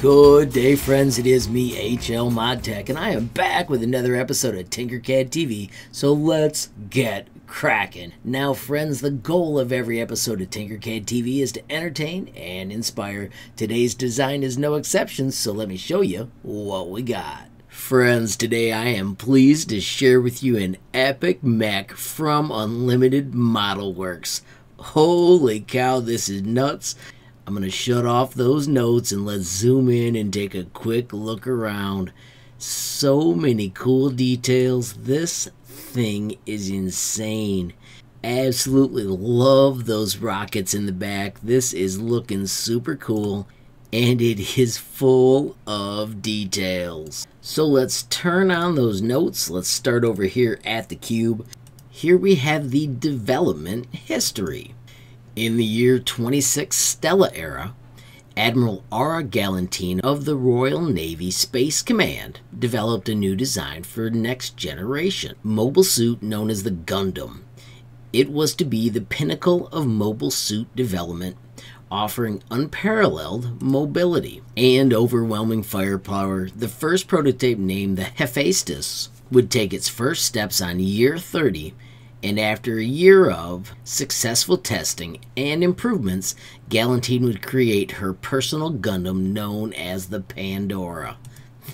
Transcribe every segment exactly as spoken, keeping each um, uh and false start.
Good day, friends. It is me, H L ModTech, and I am back with another episode of Tinkercad T V, so let's get cracking. Now, friends, the goal of every episode of Tinkercad T V is to entertain and inspire. Today's design is no exception, so let me show you what we got. Friends, today I am pleased to share with you an epic mech from Unlimited Model Works. Holy cow, this is nuts. I'm going to shut off those notes and let's zoom in and take a quick look around. So many cool details. This thing is insane. Absolutely love those rockets in the back. This is looking super cool and it is full of details. So let's turn on those notes. Let's start over here at the cube. Here we have the development history. In the year twenty-six Stella era, Admiral Ara Galantine of the Royal Navy Space Command developed a new design for next generation mobile suit known as the Gundam. It was to be the pinnacle of mobile suit development, offering unparalleled mobility and overwhelming firepower. The first prototype, named the Hephaestus, would take its first steps on year thirty. And after a year of successful testing and improvements, Galantine would create her personal Gundam known as the Pandora.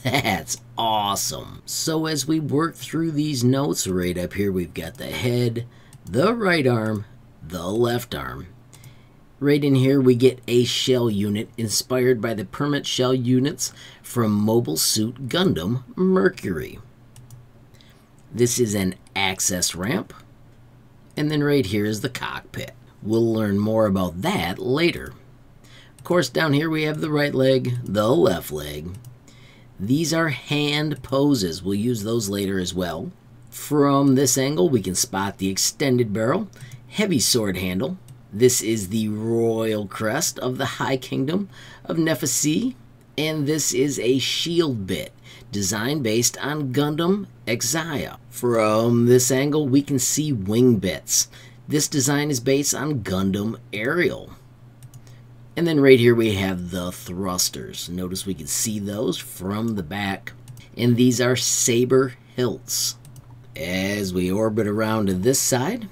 That's awesome. So as we work through these notes, right up here we've got the head, the right arm, the left arm. Right in here we get a shell unit inspired by the permanent shell units from Mobile Suit Gundam Mercury. This is an access ramp. And then right here is the cockpit. We'll learn more about that later. Of course, down here we have the right leg, the left leg. These are hand poses. We'll use those later as well. From this angle, we can spot the extended barrel, heavy sword handle. This is the royal crest of the High Kingdom of Nephesi. And this is a shield bit, designed based on Gundam Exia. From this angle, we can see wing bits. This design is based on Gundam Aerial. And then right here we have the thrusters. Notice we can see those from the back. And these are saber hilts. As we orbit around to this side,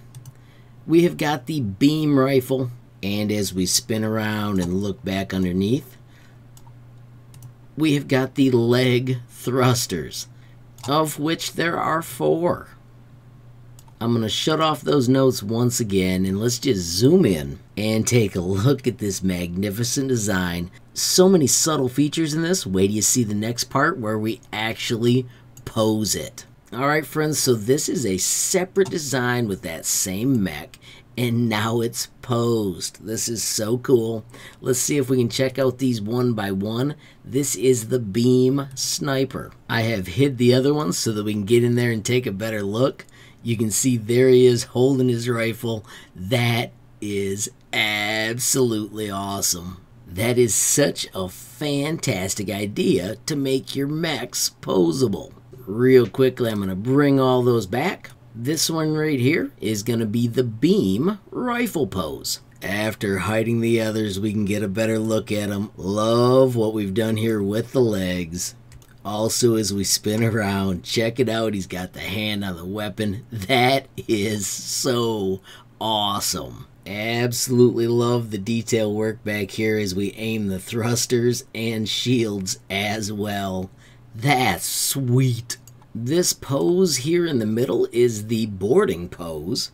we have got the beam rifle. And as we spin around and look back underneath, we have got the leg thrusters, of which there are four. I'm going to shut off those notes once again, and let's just zoom in and take a look at this magnificent design. So many subtle features in this. Wait till you see the next part where we actually pose it. All right, friends, so this is a separate design with that same mech, and now it's posed. This is so cool. Let's see if we can check out these one by one. This is the Beam Sniper. I have hid the other ones so that we can get in there and take a better look. You can see there he is holding his rifle. That is absolutely awesome. That is such a fantastic idea to make your mechs posable. Real quickly, I'm going to bring all those back. This one right here is going to be the beam rifle pose. After hiding the others, we can get a better look at them. Love what we've done here with the legs. Also, as we spin around, check it out. He's got the hand on the weapon. That is so awesome. Absolutely love the detail work back here as we aim the thrusters and shields as well. That's sweet. This pose here in the middle is the boarding pose.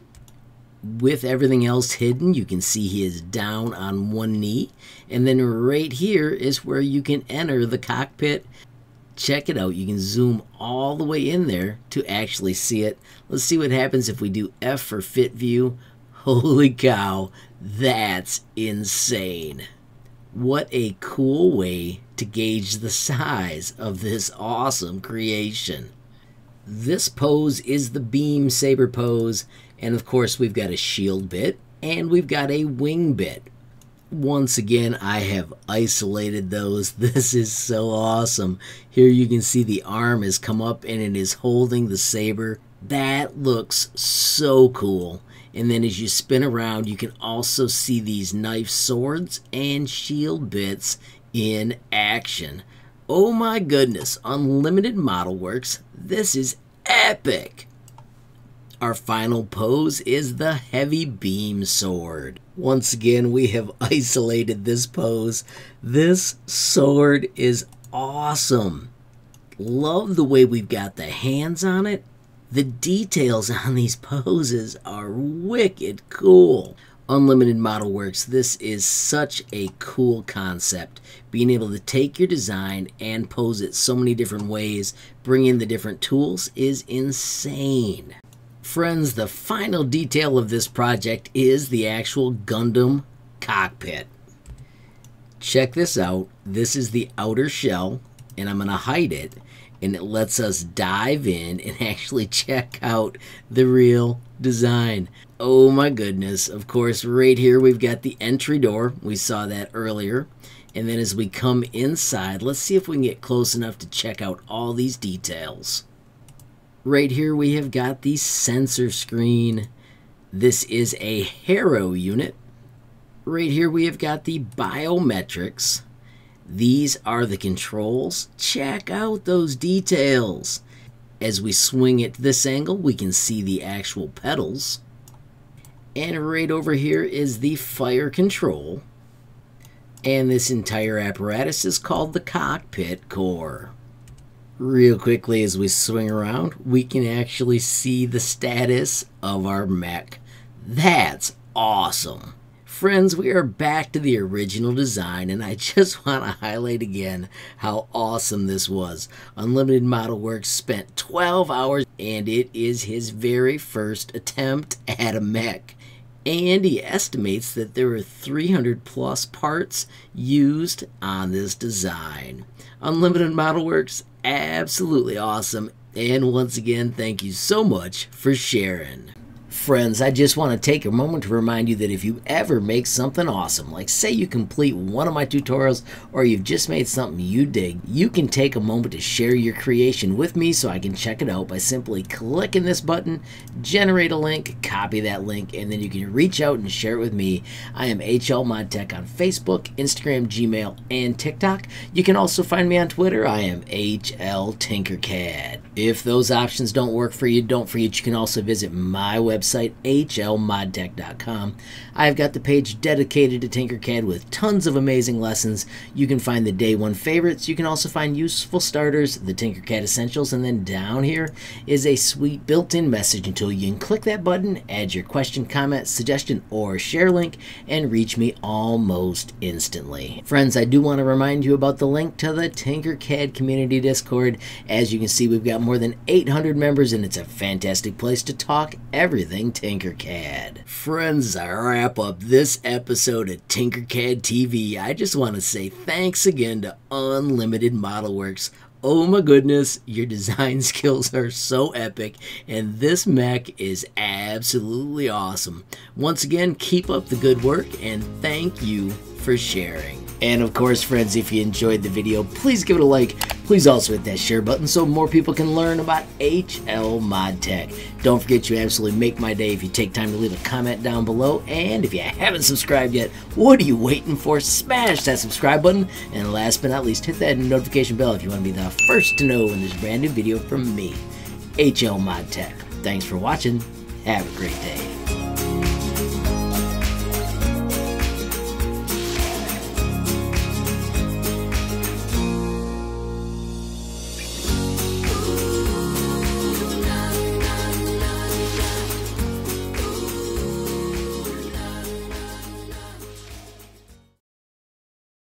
With everything else hidden, you can see he is down on one knee. And then right here is where you can enter the cockpit. Check it out. You can zoom all the way in there to actually see it. Let's see what happens if we do F for fit view. Holy cow, that's insane. What a cool way to gauge the size of this awesome creation. This pose is the beam saber pose, and of course we've got a shield bit and we've got a wing bit. Once again, I have isolated those. This is so awesome. Here you can see the arm has come up and it is holding the saber. That looks so cool. And then as you spin around, you can also see these knife swords and shield bits in action. Oh my goodness, Unlimited Model Works, this is epic! Our final pose is the heavy beam sword. Once again, we have isolated this pose. This sword is awesome. Love the way we've got the hands on it. The details on these poses are wicked cool. Unlimited Model Works, this is such a cool concept. Being able to take your design and pose it so many different ways, bring in the different tools, is insane. Friends, the final detail of this project is the actual Gundam cockpit. Check this out. This is the outer shell, and I'm going to hide it, and it lets us dive in and actually check out the real design. Oh my goodness. Of course, right here we've got the entry door. We saw that earlier. And then as we come inside, let's see if we can get close enough to check out all these details. Right here we have got the sensor screen. This is a Haro unit. Right here we have got the biometrics. These are the controls. Check out those details. As we swing at this angle, we can see the actual pedals. And right over here is the fire control. And this entire apparatus is called the cockpit core. Real quickly, as we swing around, we can actually see the status of our mech. That's awesome. Friends, we are back to the original design, and I just want to highlight again how awesome this was. Unlimited Model Works spent twelve hours, and it is his very first attempt at a mech. And he estimates that there were three hundred plus parts used on this design. Unlimited Model Works, absolutely awesome. And once again, thank you so much for sharing. Friends, I just want to take a moment to remind you that if you ever make something awesome, like say you complete one of my tutorials or you've just made something you dig, you can take a moment to share your creation with me so I can check it out by simply clicking this button, generate a link, copy that link, and then you can reach out and share it with me. I am H L ModTech on Facebook, Instagram, Gmail, and TikTok. You can also find me on Twitter. I am H L Tinkercad. If those options don't work for you, don't forget you can also visit my website. website H L mod tech dot com. I've got the page dedicated to Tinkercad with tons of amazing lessons. You can find the day one favorites. You can also find useful starters, the Tinkercad essentials, and then down here is a sweet built-in messaging tool. You can click that button, add your question, comment, suggestion, or share link, and reach me almost instantly. Friends, I do want to remind you about the link to the Tinkercad community Discord. As you can see, we've got more than eight hundred members, and it's a fantastic place to talk everything Tinkercad. Friends, I wrap up this episode of Tinkercad T V. I just want to say thanks again to Unlimited Model Works. Oh my goodness, your design skills are so epic, and this mech is absolutely awesome. Once again, keep up the good work, and thank you for sharing. And of course, friends, if you enjoyed the video, please give it a like. Please also hit that share button so more people can learn about H L ModTech. Don't forget, you absolutely make my day if you take time to leave a comment down below. And if you haven't subscribed yet, what are you waiting for? Smash that subscribe button. And last but not least, hit that notification bell if you want to be the first to know when there's a brand new video from me, H L ModTech. Thanks for watching. Have a great day.